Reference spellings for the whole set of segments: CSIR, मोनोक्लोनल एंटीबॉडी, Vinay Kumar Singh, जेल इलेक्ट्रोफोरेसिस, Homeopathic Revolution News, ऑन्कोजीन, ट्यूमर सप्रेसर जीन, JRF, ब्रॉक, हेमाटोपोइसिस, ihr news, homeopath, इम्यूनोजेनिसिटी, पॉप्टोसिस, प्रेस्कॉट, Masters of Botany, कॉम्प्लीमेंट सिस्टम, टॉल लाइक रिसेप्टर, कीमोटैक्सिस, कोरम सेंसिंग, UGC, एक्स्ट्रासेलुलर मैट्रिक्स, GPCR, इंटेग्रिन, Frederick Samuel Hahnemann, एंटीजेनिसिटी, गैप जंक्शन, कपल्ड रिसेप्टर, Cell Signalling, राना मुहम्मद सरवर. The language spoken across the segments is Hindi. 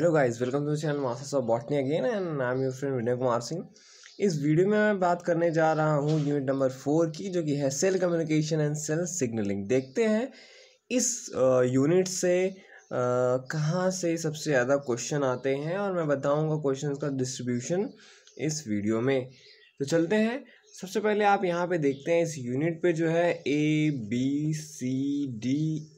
Hello guys, welcome to channel masters of botany again and I am your friend Vinay Kumar Singh. इस वीडियो में मैं बात करने जा रहा हूँ यूनिट नंबर 4 की, जो कि है cell communication and cell signalling. देखते हैं इस यूनिट से कहाँ से सबसे ज़्यादा क्वेश्चन आते हैं और मैं बताऊँगा क्वेश्चन का डिस्ट्रीब्यूशन इस वीडियो में। तो चलते हैं। सबसे पहले आप यहाँ पर देखते हैं इस यूनिट पर जो है ABCDE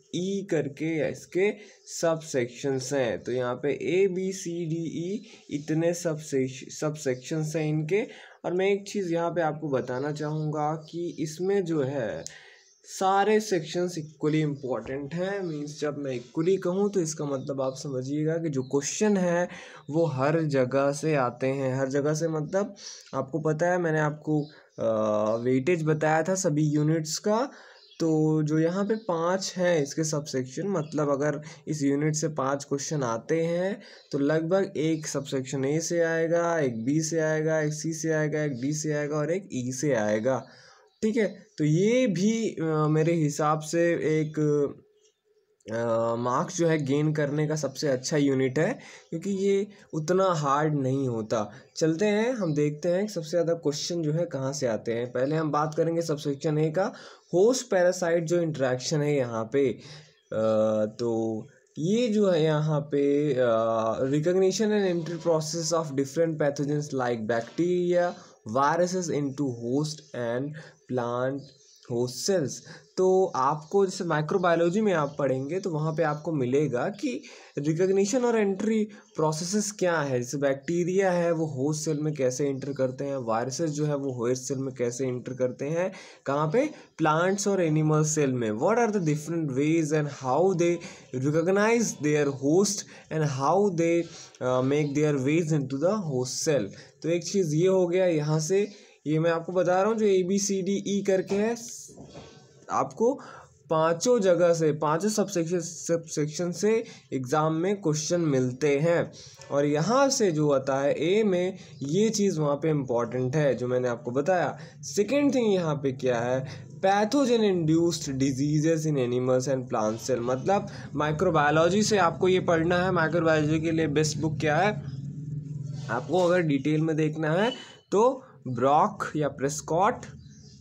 करके इसके सब सेक्शंस हैं। तो यहाँ पे ABCDE इतने सब सेक्शंस हैं इनके। और मैं एक चीज़ यहाँ पे आपको बताना चाहूँगा कि इसमें जो है सारे सेक्शंस इक्वली इम्पॉर्टेंट हैं। मीन्स जब मैं इक्वली कहूँ तो इसका मतलब आप समझिएगा कि जो क्वेश्चन है वो हर जगह से आते हैं। हर जगह से मतलब आपको पता है, मैंने आपको वेटेज बताया था सभी यूनिट्स का। तो जो यहाँ पे 5 हैं इसके सबसेक्शन, मतलब अगर इस यूनिट से 5 क्वेश्चन आते हैं तो लगभग एक सबसेक्शन ए से आएगा, एक बी से आएगा, एक सी से आएगा, एक डी से आएगा और एक ई से आएगा। ठीक है, तो ये भी मेरे हिसाब से एक मार्क्स जो है गेन करने का सबसे अच्छा यूनिट है, क्योंकि ये उतना हार्ड नहीं होता। चलते हैं, हम देखते हैं सबसे ज़्यादा क्वेश्चन जो है कहाँ से आते हैं। पहले हम बात करेंगे सबसेक्शन ए का, होस्ट पैरासाइट जो इंटरेक्शन है यहाँ पे। तो ये जो है यहाँ पे recognition and entry process of different pathogens like bacteria viruses into host and plant host cells. तो आपको जैसे माइक्रोबायोलॉजी में आप पढ़ेंगे तो वहाँ पे आपको मिलेगा कि रिकग्निशन और एंट्री प्रोसेसेस क्या है। जैसे बैक्टीरिया है वो होस्ट सेल में कैसे इंटर करते हैं, वायरसेस जो है वो होस्ट सेल में कैसे इंटर करते हैं, कहाँ पे प्लांट्स और एनिमल सेल में। What are the different ways and how they recognise their host and how they make their ways into the host cell. तो एक चीज़ ये हो गया, यहाँ से ये मैं आपको बता रहा हूँ जो ABCDE करके है, आपको पांचों जगह से पांचों सबसेक्शन से एग्ज़ाम में क्वेश्चन मिलते हैं। और यहाँ से जो आता है ए में, ये चीज़ वहाँ पे इम्पॉर्टेंट है जो मैंने आपको बताया। सेकेंड थिंग यहाँ पे क्या है, pathogen induced diseases in animals and plant cell. मतलब माइक्रोबायोलॉजी से आपको ये पढ़ना है। माइक्रोबायोलॉजी के लिए बेस्ट बुक क्या है, आपको अगर डिटेल में देखना है तो ब्रॉक या प्रेस्कॉट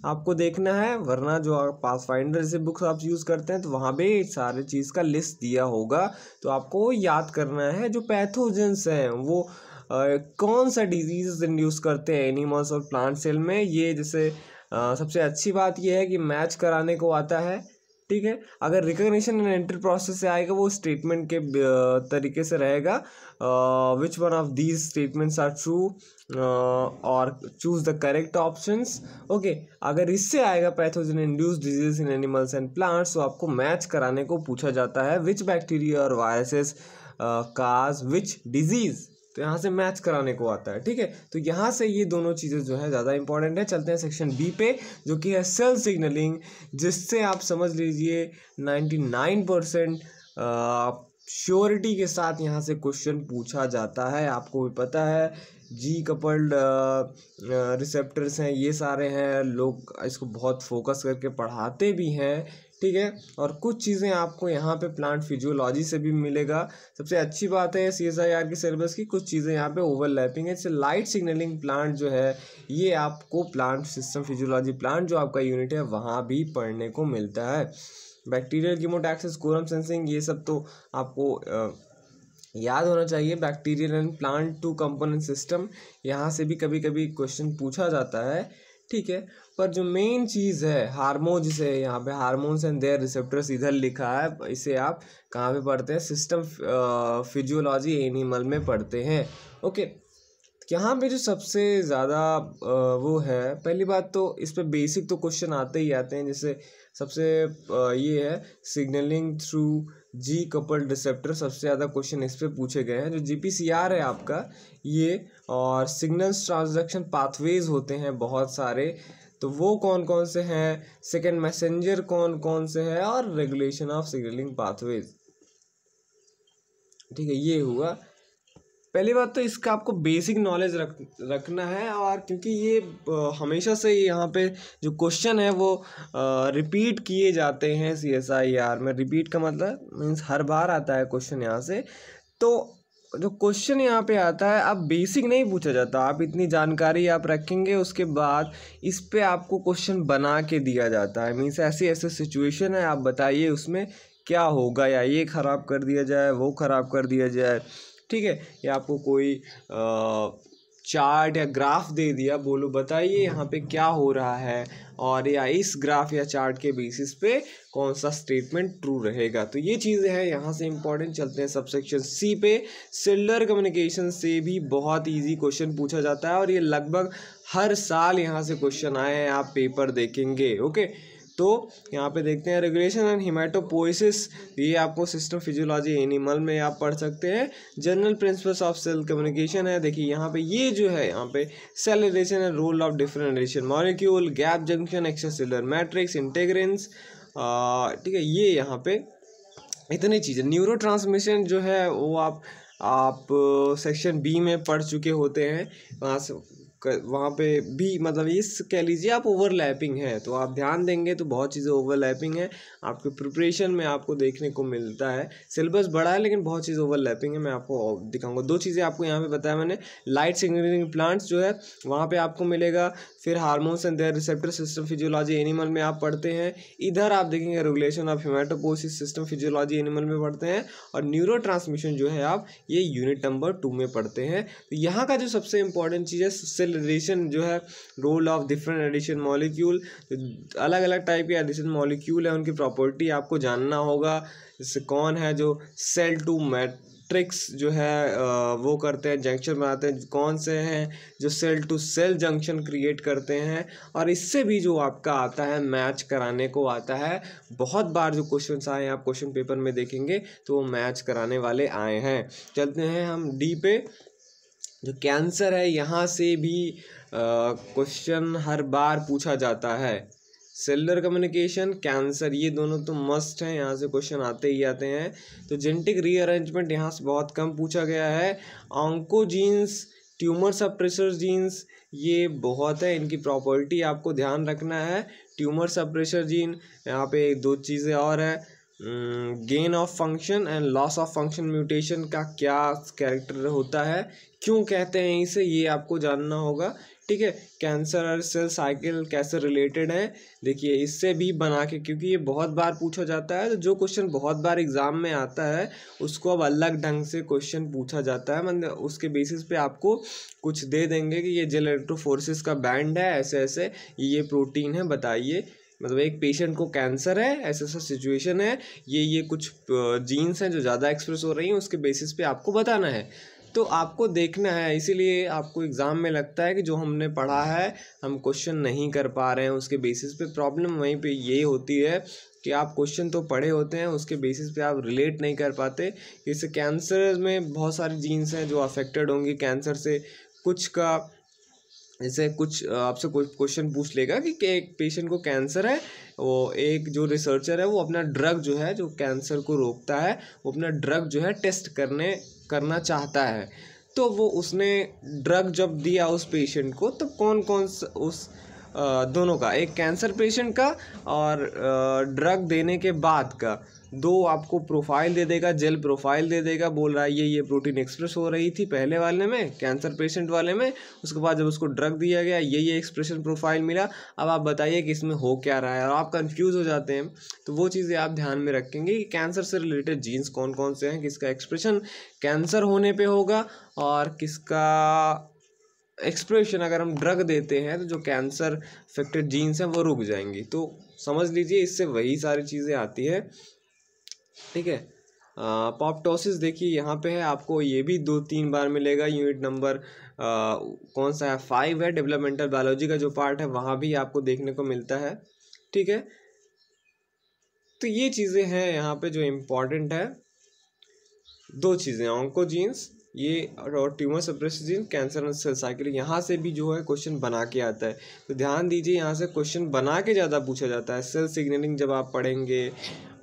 आपको देखना है, वरना जो आप पाथफाइंडर जैसे बुक्स आप यूज़ करते हैं तो वहाँ पे सारे चीज़ का लिस्ट दिया होगा। तो आपको याद करना है जो पैथोजेंस हैं वो कौन सा डिजीज़ इंड्यूस करते हैं एनिमल्स और प्लांट सेल में। ये जैसे सबसे अच्छी बात ये है कि मैच कराने को आता है। ठीक है, अगर रिकग्निशन एंड एंट्री प्रोसेस से आएगा वो स्टेटमेंट के तरीके से रहेगा, which one of these statements are true और choose the correct options. Okay, अगर इससे आएगा pathogen induced disease in animals and plants, तो आपको मैच कराने को पूछा जाता है विच बैक्टीरिया और वायरसेस काज विच डिजीज। तो यहाँ से मैच कराने को आता है। ठीक है, तो यहाँ से ये दोनों चीज़ें जो है ज़्यादा इंपॉर्टेंट है। चलते हैं सेक्शन बी पे, जो कि है सेल सिग्नलिंग, जिससे आप समझ लीजिए 99% श्योरिटी के साथ यहाँ से क्वेश्चन पूछा जाता है। आपको भी पता है जी कपल्ड रिसेप्टर्स हैं, ये सारे हैं, लोग इसको बहुत फोकस करके पढ़ाते भी हैं। ठीक है, और कुछ चीज़ें आपको यहाँ पे प्लांट फिजियोलॉजी से भी मिलेगा। सबसे अच्छी बात है CSIR की सिलेबस की कुछ चीज़ें यहाँ पे ओवरलैपिंग है। जैसे लाइट सिग्नलिंग प्लांट जो है, ये आपको प्लांट सिस्टम फिजियोलॉजी प्लांट जो आपका यूनिट है वहाँ भी पढ़ने को मिलता है। बैक्टीरियल कीमोटैक्सिस, कोरम सेंसिंग, ये सब तो आपको याद होना चाहिए। Bacterial and plant two component system, यहाँ से भी कभी कभी क्वेश्चन पूछा जाता है। ठीक है, पर जो मेन चीज़ है हार्मोन, जिसे यहाँ पे हार्मोन्स एंड देयर रिसेप्टर्स इधर लिखा है, इसे आप कहाँ पे पढ़ते हैं, सिस्टम फिजियोलॉजी एनिमल में पढ़ते हैं। ओके, यहाँ पे जो सबसे ज़्यादा वो है, पहली बात तो इस पे बेसिक तो क्वेश्चन आते ही आते हैं। जैसे सबसे ये है signalling through G कपल्ड रिसेप्टर, सबसे ज़्यादा क्वेश्चन इस पे पूछे गए हैं। जो GPCR है आपका ये, और सिग्नल्स ट्रांजैक्शन पाथवेज होते हैं बहुत सारे, तो वो कौन कौन से हैं, सेकेंड मैसेंजर कौन कौन से हैं, और रेगुलेशन ऑफ सिग्नलिंग पाथवेज। ठीक है, ये हुआ। पहली बात तो इसका आपको बेसिक नॉलेज रखना है, और क्योंकि ये हमेशा से यहाँ पे जो क्वेश्चन है वो रिपीट किए जाते हैं CSIR में। रिपीट का मतलब मीन्स हर बार आता है क्वेश्चन यहाँ से, तो जो क्वेश्चन यहाँ पे आता है, आप बेसिक नहीं पूछा जाता, आप इतनी जानकारी आप रखेंगे उसके बाद इस पे आपको क्वेश्चन बना के दिया जाता है। मीन्स ऐसी ऐसे सिचुएशन है, आप बताइए उसमें क्या होगा, या ये ख़राब कर दिया जाए, वो ख़राब कर दिया जाए, ठीक है। या आपको कोई चार्ट या ग्राफ दे दिया, बोलो बताइए यहाँ पे क्या हो रहा है, और या इस ग्राफ या चार्ट के बेसिस पे कौन सा स्टेटमेंट ट्रू रहेगा। तो ये चीज़ें हैं यहाँ से इम्पॉर्टेंट। चलते हैं सबसेक्शन सी पे। सेलुलर कम्युनिकेशन से भी बहुत इजी क्वेश्चन पूछा जाता है, और ये लगभग हर साल यहाँ से क्वेश्चन आए हैं, आप पेपर देखेंगे। ओके, तो यहाँ पे देखते हैं रेगुलेशन एंड हेमाटोपोइसिस, ये आपको सिस्टम फिजियोलॉजी एनिमल में आप पढ़ सकते हैं। General principles of cell communication है, देखिए यहाँ पे ये जो है यहाँ पे cell radiation and role of different radiation molecule, गैप जंक्शन, एक्स्ट्रासेलुलर मैट्रिक्स, integrins, ठीक है। ये यहाँ पे इतनी चीज़ें। न्यूरोट्रांसमिशन जो है वो आप सेक्शन बी में पढ़ चुके होते हैं, वहाँ पे भी मतलब इस कह लीजिए आप ओवरलैपिंग है, तो आप ध्यान देंगे तो बहुत चीज़ें ओवरलैपिंग है, आपके प्रिपरेशन में आपको देखने को मिलता है। सिलेबस बड़ा है लेकिन बहुत चीज़ें ओवरलैपिंग है, मैं आपको दिखाऊंगा। दो चीज़ें आपको यहाँ पे बताया मैंने, लाइट सिग्नलिंग प्लांट्स जो है वहाँ पे आपको मिलेगा, फिर hormones and their receptor system physiology animal में आप पढ़ते हैं। इधर आप देखेंगे regulation of हेमाटोपोइसिस system physiology animal में पढ़ते हैं, और न्यूरो ट्रांसमिशन जो है आप ये यूनिट नंबर 2 में पढ़ते हैं। तो यहाँ का जो सबसे इम्पॉर्टेंट चीज़ है रेडिएशन जो है, role of different radiation molecule, अलग अलग टाइप के रेडिएशन मॉलिक्यूल है, उनकी प्रॉपर्टी आपको जानना होगा। जैसे कौन है जो सेल टू मैट्रिक्स जो है वो करते हैं, जंक्शन बनाते हैं, कौन से हैं जो cell to cell junction create करते हैं। और इससे भी जो आपका आता है मैच कराने को आता है, बहुत बार जो क्वेश्चंस आए आप क्वेश्चन पेपर में देखेंगे तो वो मैच कराने वाले आए हैं। चलते हैं हम डी पे, जो कैंसर है, यहाँ से भी क्वेश्चन हर बार पूछा जाता है। सेलुलर कम्युनिकेशन, कैंसर, ये दोनों तो मस्ट हैं, यहाँ से क्वेश्चन आते ही आते हैं। तो जेनेटिक रीअरेंजमेंट यहाँ से बहुत कम पूछा गया है। ऑन्कोजीन्स, ट्यूमर सप्रेसर जीन्स, ये बहुत है, इनकी प्रॉपर्टी आपको ध्यान रखना है। ट्यूमर सप्रेसर जीन, यहाँ पे दो चीज़ें और हैं, gain of function and loss of function mutation का क्या कैरेक्टर होता है, क्यों कहते हैं इसे, ये आपको जानना होगा, ठीक है। कैंसर और सेल साइकिल कैसे रिलेटेड है, देखिए इससे भी बना के, क्योंकि ये बहुत बार पूछा जाता है, तो जो क्वेश्चन बहुत बार एग्ज़ाम में आता है उसको अब अलग ढंग से क्वेश्चन पूछा जाता है। मतलब उसके बेसिस पे आपको कुछ दे देंगे कि ये जेल इलेक्ट्रोफोरेसिस का बैंड है, ऐसे ऐसे ये प्रोटीन है, बताइए। मतलब एक पेशेंट को कैंसर है, ऐसा ऐसा सिचुएशन है, ये कुछ जीन्स हैं जो ज़्यादा एक्सप्रेस हो रही हैं, उसके बेसिस पे आपको बताना है, तो आपको देखना है। इसीलिए आपको एग्ज़ाम में लगता है कि जो हमने पढ़ा है हम क्वेश्चन नहीं कर पा रहे हैं, उसके बेसिस पे प्रॉब्लम वहीं पे ये होती है कि आप क्वेश्चन तो पढ़े होते हैं, उसके बेसिस पे आप रिलेट नहीं कर पाते। जैसे कैंसर में बहुत सारे जीन्स हैं जो अफेक्टेड होंगे कैंसर से, कुछ का जैसे कुछ आपसे कुछ क्वेश्चन पूछ लेगा कि एक पेशेंट को कैंसर है, वो एक जो रिसर्चर है वो अपना ड्रग जो है जो कैंसर को रोकता है वो अपना ड्रग जो है टेस्ट करना चाहता है, तो वो उसने ड्रग जब दिया उस पेशेंट को, तब कौन कौन उस दोनों का, एक कैंसर पेशेंट का और ड्रग देने के बाद का, दो आपको प्रोफाइल दे देगा, जेल प्रोफाइल दे देगा, बोल रहा है ये प्रोटीन एक्सप्रेस हो रही थी पहले वाले में, कैंसर पेशेंट वाले में, उसके बाद जब उसको ड्रग दिया गया ये एक्सप्रेशन प्रोफाइल मिला, अब आप बताइए कि इसमें हो क्या रहा है, और आप कंफ्यूज हो जाते हैं। तो वो चीज़ें आप ध्यान में रखेंगे कि कैंसर से रिलेटेड जीन्स कौन कौन से हैं, किसका एक्सप्रेशन कैंसर होने पर होगा, और किसका एक्सप्रेशन अगर हम ड्रग देते हैं तो जो कैंसर अफेक्टेड जीन्स हैं वो रुक जाएंगी। तो समझ लीजिए इससे वही सारी चीज़ें आती है, ठीक है। पॉप्टोसिस देखिए यहाँ पे है, आपको ये भी 2-3 बार मिलेगा। यूनिट नंबर कौन सा है, 5 है, डेवलपमेंटल बायोलॉजी का जो पार्ट है वहाँ भी आपको देखने को मिलता है, ठीक है। तो ये चीज़ें हैं यहाँ पे जो इम्पॉर्टेंट है, दो चीज़ें ऑन्कोजीन्स ये और ट्यूमर सप्रेसिव जीन, कैंसर और सेल साइकिल, यहाँ से भी जो है क्वेश्चन बना के आता है, तो ध्यान दीजिए यहाँ से क्वेश्चन बना के ज़्यादा पूछा जाता है। सेल सिग्नलिंग जब आप पढ़ेंगे,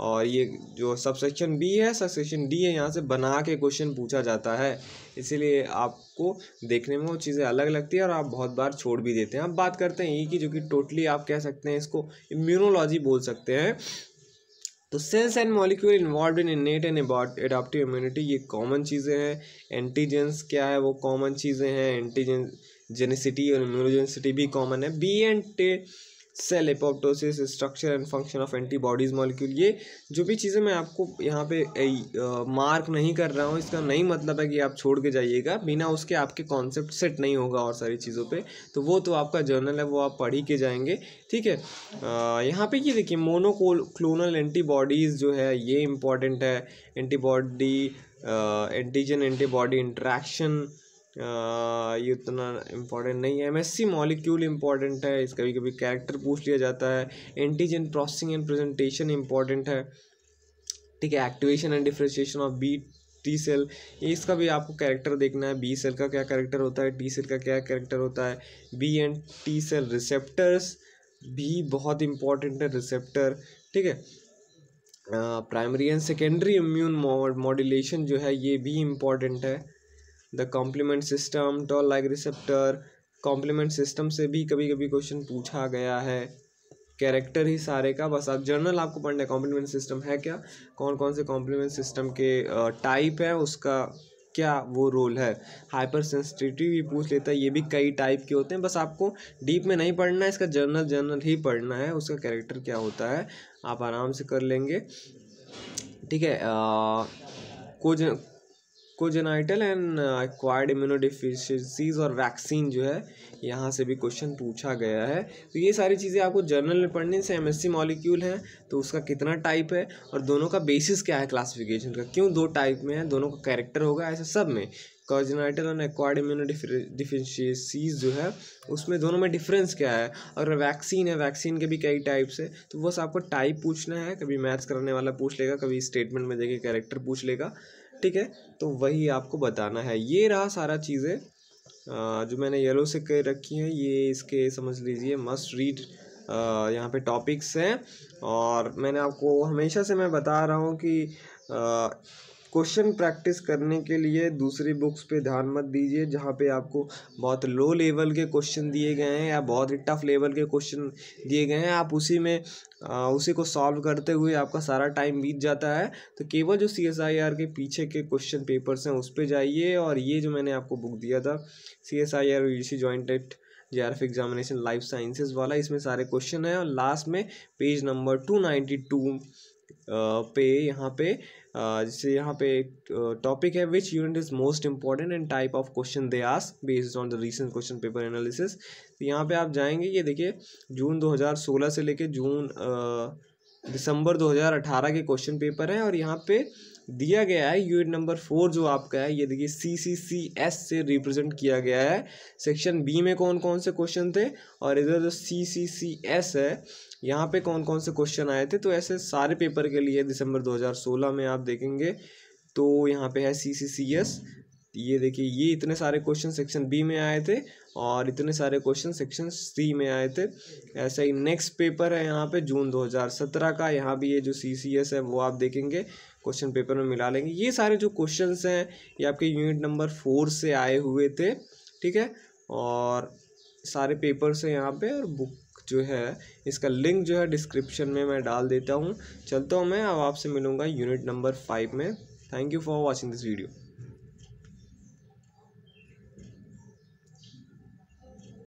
और ये जो सबसेक्शन बी है, सबसेक्शन डी है, यहाँ से बना के क्वेश्चन पूछा जाता है, इसीलिए आपको देखने में वो चीज़ें अलग लगती है और आप बहुत बार छोड़ भी देते हैं। अब बात करते हैं ई की, जो कि टोटली आप कह सकते हैं इसको इम्यूनोलॉजी बोल सकते हैं। तो cells and molecule involve in innate and adaptive immunity, ये कॉमन चीज़ें हैं। एंटीजेंस क्या है, वो कॉमन चीज़ें हैं। एंटीजेनिसिटी और इम्यूनोजेनिसिटी भी कॉमन है। B and T cell apoptosis, structure and function of antibodies molecule, ये जो भी चीज़ें मैं आपको यहाँ पे मार्क नहीं कर रहा हूँ, इसका नहीं मतलब है कि आप छोड़ के जाइएगा, बिना उसके आपके कॉन्सेप्ट सेट नहीं होगा और सारी चीज़ों पे। तो वो तो आपका जर्नल है, वो आप पढ़ ही के जाएंगे, ठीक है। यहाँ पे ये देखिए मोनोक्लोनल एंटीबॉडीज़ जो है ये इम्पॉर्टेंट है। एंटीबॉडी एंटीजन एंटीबॉडी इंट्रैक्शन ये उतना इम्पॉर्टेंट नहीं है। एमएससी मॉलिक्यूल इम्पॉर्टेंट है, इस कभी कभी कैरेक्टर पूछ लिया जाता है। Antigen processing and presentation important है, ठीक है। Activation and differentiation of B T cell, इसका भी आपको कैरेक्टर देखना है। बी सेल का क्या कैरेक्टर होता है, टी सेल का क्या कैरेक्टर होता है। B and T cell receptors भी बहुत इंपॉर्टेंट है, रिसेप्टर, ठीक है। Primary and secondary immune modulation जो है ये भी इम्पॉर्टेंट है। The कॉम्प्लीमेंट सिस्टम, टॉल लाइक रिसेप्टर, कॉम्प्लीमेंट सिस्टम से भी कभी कभी क्वेश्चन पूछा गया है। कैरेक्टर ही सारे का, बस आप जर्नल आपको पढ़ना है कॉम्प्लीमेंट सिस्टम है क्या, कौन कौन से कॉम्प्लीमेंट सिस्टम के टाइप है, उसका क्या वो रोल है। हाइपर सेंसिटिविटी भी पूछ लेता है, ये भी कई टाइप के होते हैं। बस आपको डीप में नहीं पढ़ना है, इसका जर्नल ही पढ़ना है, उसका कैरेक्टर क्या होता है आप आराम से कर लेंगे, ठीक है। कोजेनाइटल एंड एक्वायर्ड इम्यूनोडिफिशियंसीज और वैक्सीन जो है यहाँ से भी क्वेश्चन पूछा गया है। तो ये सारी चीज़ें आपको जर्नल में पढ़ने से। एमएससी मॉलिक्यूल है तो उसका कितना टाइप है और दोनों का बेसिस क्या है क्लासिफिकेशन का, क्यों दो टाइप में है, दोनों का कैरेक्टर होगा, ऐसे सब में कोजेनाइटल एंड एक्वायर्ड इम्यूनोडिफिशियंसीज जो है उसमें दोनों में डिफरेंस क्या है। और वैक्सीन है, वैक्सीन के भी कई टाइप्स है, तो बस आपको टाइप पूछना है। कभी मैथ्स कराने वाला पूछ लेगा, कभी स्टेटमेंट में देखे कैरेक्टर पूछ लेगा, ठीक है। तो वही आपको बताना है। ये रहा सारा चीज़ें जो मैंने येलो से कर रखी हैं, ये इसके समझ लीजिए मस्ट रीड यहाँ पे टॉपिक्स हैं। और मैंने आपको हमेशा से मैं बता रहा हूँ कि क्वेश्चन प्रैक्टिस करने के लिए दूसरी बुक्स पे ध्यान मत दीजिए, जहाँ पे आपको बहुत लो लेवल के क्वेश्चन दिए गए हैं या बहुत ही टफ लेवल के क्वेश्चन दिए गए हैं, आप उसी में उसी को सॉल्व करते हुए आपका सारा टाइम बीत जाता है। तो केवल जो CSIR के पीछे के क्वेश्चन पेपर्स हैं उस पे जाइए। और ये जो मैंने आपको बुक दिया था CSIR UGC जॉइंट एट JRF एग्जामिनेशन लाइफ साइंसेज वाला, इसमें सारे क्वेश्चन हैं। और लास्ट में पेज नंबर 292 पे यहाँ पे जैसे यहाँ पे एक टॉपिक है which unit is most important and type of question they ask based on the recent question paper analysis. तो यहाँ पे आप जाएंगे, ये देखिए जून 2016 से लेके जून दिसंबर 2018 के क्वेश्चन पेपर हैं। और यहाँ पे दिया गया है यूनिट नंबर 4 जो आपका है, ये देखिए CCCS से रिप्रेजेंट किया गया है। सेक्शन बी में कौन कौन से क्वेश्चन थे और इधर जो CCCS है यहाँ पे कौन कौन से क्वेश्चन आए थे। तो ऐसे सारे पेपर के लिए दिसंबर 2016 में आप देखेंगे तो यहाँ पे है CCCS, ये देखिए ये इतने सारे क्वेश्चन सेक्शन बी में आए थे और इतने सारे क्वेश्चन सेक्शन सी में आए थे। ऐसा ही नेक्स्ट पेपर है यहाँ पे जून 2017 का, यहाँ भी ये जो CCS है वो आप देखेंगे, क्वेश्चन पेपर में मिला लेंगे। ये सारे जो क्वेश्चन हैं ये आपके यूनिट नंबर 4 से आए हुए थे, ठीक है। और सारे पेपर्स हैं यहाँ पे। और बुक जो है इसका लिंक जो है डिस्क्रिप्शन में मैं डाल देता हूँ। चलता हूँ मैं, अब आपसे मिलूँगा यूनिट नंबर 5 में। Thank you for watching this video.